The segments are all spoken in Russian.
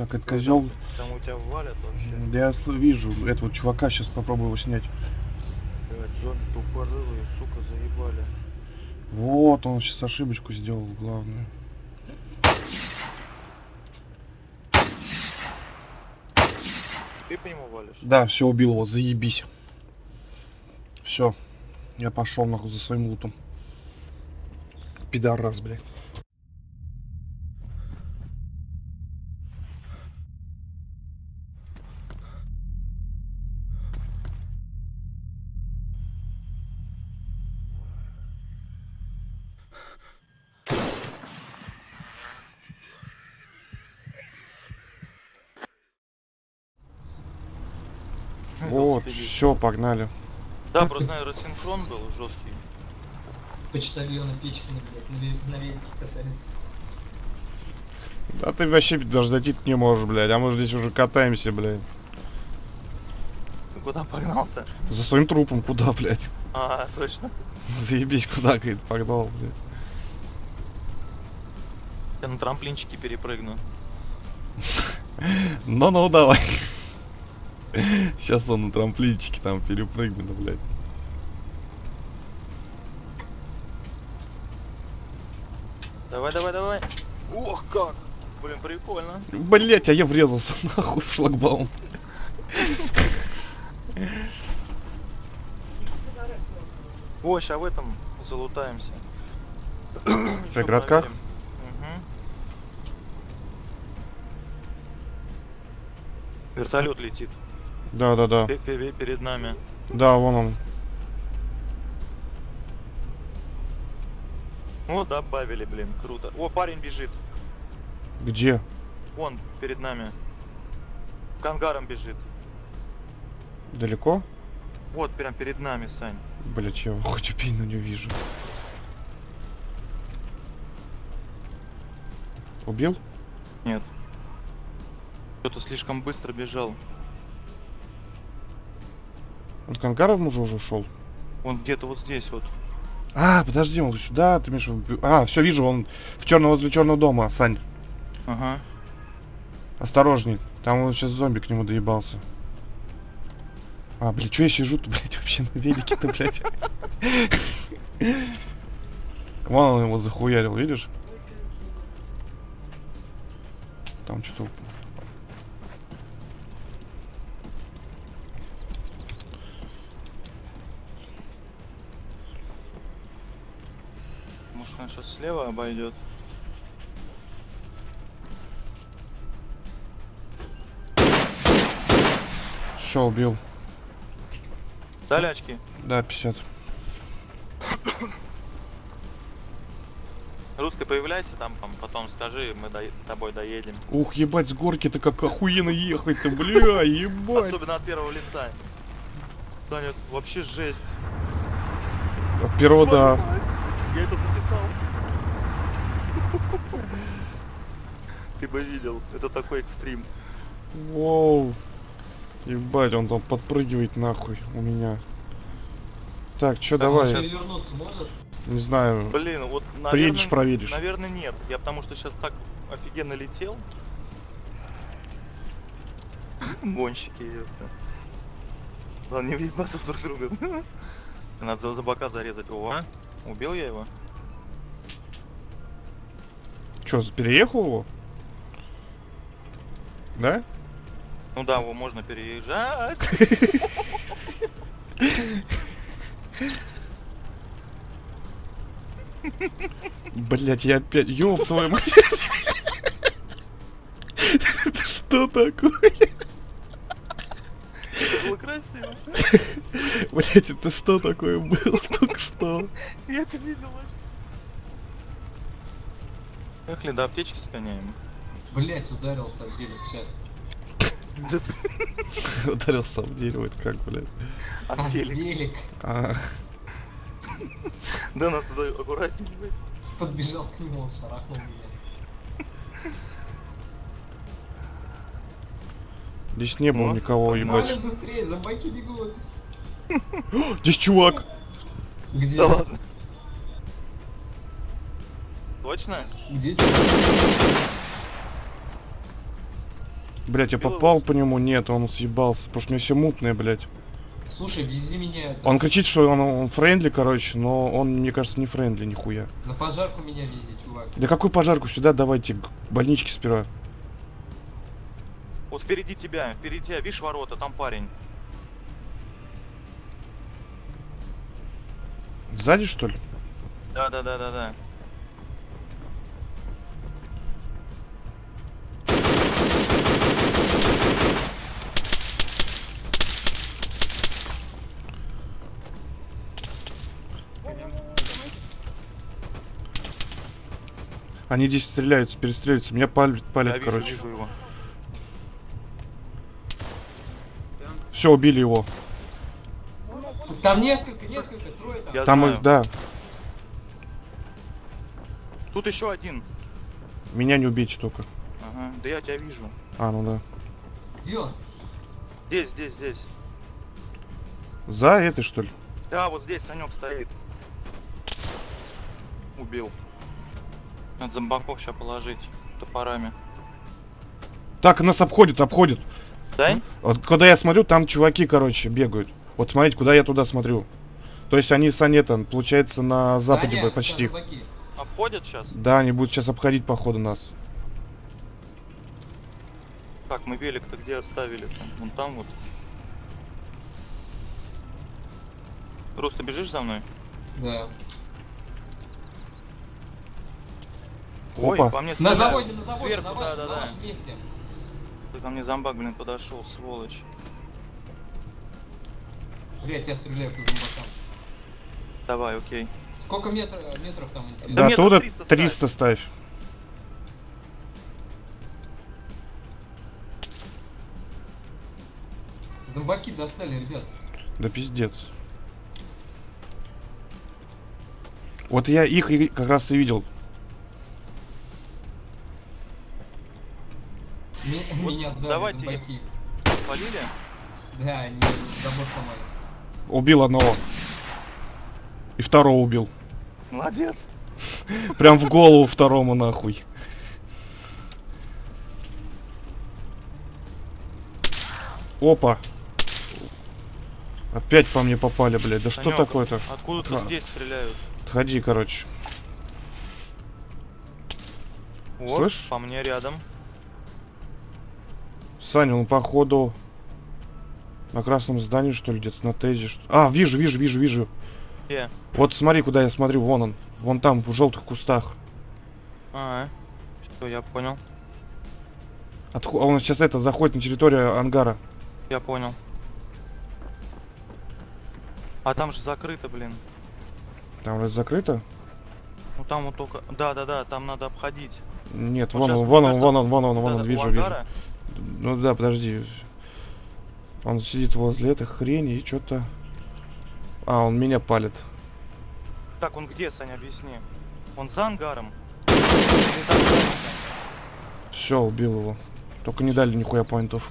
Так, этот козел. Там у тебя валят вообще. Да я вижу, этого чувака сейчас попробую его снять. Блять, зомби тупорылые, сука, заебали. Вот, он сейчас ошибочку сделал, главное. Ты по нему валишь? Да, все, убил его, заебись. Все, я пошел нахуй за своим лутом. Пидорас, блядь. Вот, все, погнали. Да, просто знаю, рассинхрон был жесткий. Почтальона Печкина, блядь, на велике катается. Да ты вообще даже зайти не можешь, блядь, а мы здесь уже катаемся, блядь. Ты куда погнал-то? За своим трупом, куда, блядь? А, точно. Заебись, куда, говорит, погнал, блядь. Я на трамплинчике перепрыгну. Ну-ну, давай. Сейчас он на трамплинчике там перепрыгнул, блядь. Давай, давай, давай. Ох, как! Блин, прикольно. Блять, а я врезался нахуй в шлагбаум. Ой, сейчас в этом залутаемся. В городках? Вертолет летит. Да, да, да. Перед нами. Да, вон он. О, добавили, блин, круто. О, парень бежит. Где? Он перед нами. К ангарам бежит. Далеко? Вот, прям перед нами, Сань. Блять, я его хоть убей, но не вижу. Убил? Нет. Кто-то слишком быстро бежал. Он к ангарам уже ушел? Он где-то вот здесь вот. А, подожди, он сюда, ты Миша... А, все, вижу, он в черного, возле черного дома, Сань. Ага. Осторожней, там он сейчас зомби к нему доебался. А, блядь, что я сижу-то, блядь, вообще на велике-то, блядь. Вон он его захуярил, видишь? Там что-то... Сейчас слева обойдет. Все, убил. Дали очки? Да, 50. Русский, появляйся там, потом скажи, мы с тобой доедем. Ух, ебать, с горки-то как охуенно ехать-то, бля, ебать. Особенно от первого лица. Саня, вообще жесть. От первого, да. Я это записал. Ты бы видел, это такой экстрим. Воу. Ебать, он там подпрыгивает нахуй у меня. Так, чё, давай. Сейчас... Не знаю. Блин, вот наверное, приедешь, проверишь. Наверное, нет. Я потому что сейчас так офигенно летел. Гонщики, ёпта. Ладно, не въебаться друг друга. Надо за бока зарезать. О, а? Убил я его? Чё, переехал его? Да? Ну да, его можно переезжать. Блять, я опять... Ёб твою мать! Это что такое? Это было красиво. Блять, это что такое было только что? Я это видел. Эх, ли, до аптечки сгоняем. Блять, ударился в дерево сейчас. Ударился в дерево, это как, блять? А велик. Да, надо туда аккуратнее, блять. Подбежал к нему, он шарахнул меня. Здесь не было никого, ебать. Быстрее, за баки бегут. Здесь чувак. Где? Да ладно. Точно? Где? Блять, я попал по нему, нет, он съебался, потому что мне все мутное, блять. Слушай, вези меня... Он кричит, что он френдли, короче, но он, мне кажется, не френдли, нихуя. На пожарку меня вези, чувак. Да какую пожарку? Сюда давайте, к больничке сперва. Вот впереди тебя, видишь ворота, там парень. Сзади, что ли? Да. Они здесь стреляются, перестреливаются, меня палят, короче. Вижу его. Все, убили его. Там несколько, трое там. Там их, да. Тут еще один. Меня не убейте только. Ага, да я тебя вижу. А, ну да. Где он? Здесь. За этой, что ли? Да, вот здесь Санек стоит. Убил. Надо зомбаков сейчас положить топорами. Так, нас обходит. Да? Вот, когда я смотрю, там чуваки, короче, бегают. Вот смотрите, куда я туда смотрю. То есть они санетан, получается, на западе да, нет, почти. Обходят сейчас? Да, они будут сейчас обходить, походу, нас. Так, мы велик-то где оставили? Вон там вот. Рус, ты бежишь за мной? Да. Ой, опа. По мне стреляют. На заводе, сверху, на вашем месте. Ко мне зомбак, блин, подошел, сволочь. Блять, я стреляю по зомбакам. Давай, окей. Сколько метров там? Интересно? Да, оттуда 300 ставь. Зомбаки достали, ребят. Да пиздец. Вот я их как раз и видел. Меня сдали, давайте зомбаки. Спалили? Да, они забор сломали. Убил одного. И второго убил. Молодец. Прям в голову второму нахуй. Опа. Опять по мне попали, блядь. Да что такое-то? Откуда-то здесь стреляют. Отходи, короче. Вот, слышь? По мне рядом. Саня, он походу на красном здании, что ли, где-то на тезе, что... А, вижу. Yeah. Вот смотри, куда я смотрю, вон он. Вон там, в желтых кустах. Что, я понял. Он сейчас заходит на территорию ангара. Я понял. А там же закрыто, блин. Там раз закрыто? Ну там вот только... Да, там надо обходить. Нет, вот вон он, вижу. Ну да, подожди. Он сидит возле этой хрени и что-то... А, он меня палит. Так, он где, Саня, объясни? Он за ангаром? Все, убил его. Только не дали нихуя поинтов.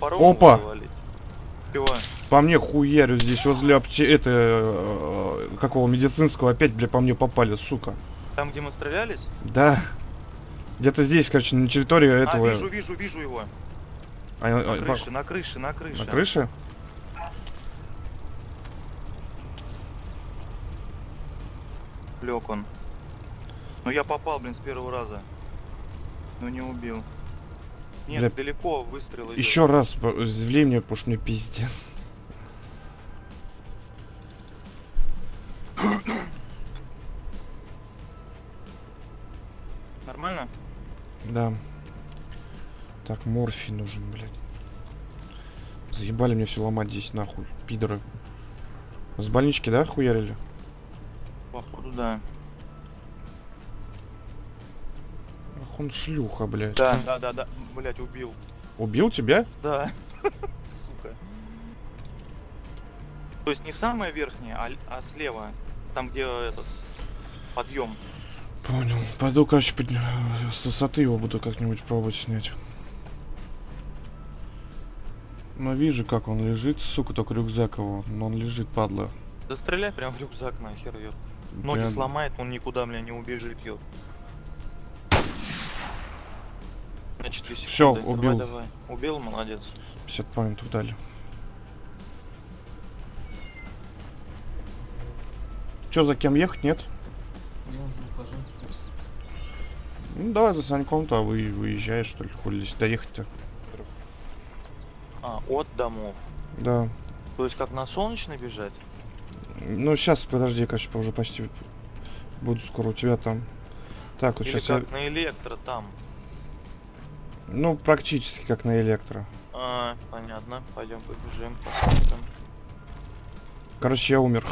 Опа! По мне хуярю здесь возле какого медицинского опять, бля, по мне попали, сука. Там, где мы стрелялись? Да. Где-то здесь, короче, на территории этого... вижу его. На крыше. На крыше? Лёг он. Ну я попал, блин, с первого раза. Но не убил. Нет, бля... далеко выстрел идёт. Еще раз, извли мне, потому что мне пиздец. Нормально? Да. Так, морфий нужен, блядь. Заебали мне все ломать здесь, нахуй, пидоры. С больнички, да, хуярили? Походу, да. Ах, он шлюха, блядь. Да, блядь, убил. Убил тебя? Да. Сука. То есть не самая верхняя, а слева. Там, где этот подъем. Понял. Пойду, короче, с высоты его буду как-нибудь пробовать снять. Но вижу, как он лежит, сука, только рюкзак его. Но он лежит, падла. Да стреляй прям в рюкзак, нахер, ёб. Ноги сломает, он никуда, бля, не убежит, ёб. На 4 секунды. Все, убил. Давай, давай. Убил, молодец. 50 поинтов дали. Че, за кем ехать, нет? Ну давай за Саньком-то, а выезжаешь, что ли, хули здесь доехать-то. А, от домов. Да. То есть как на Солнечный бежать? Ну сейчас, подожди, Кашпа, уже почти буду скоро у тебя там. Так, вот или сейчас как я... на Электро там. Ну, практически как на Электро. А, понятно. Пойдем побежим. Короче, я умер.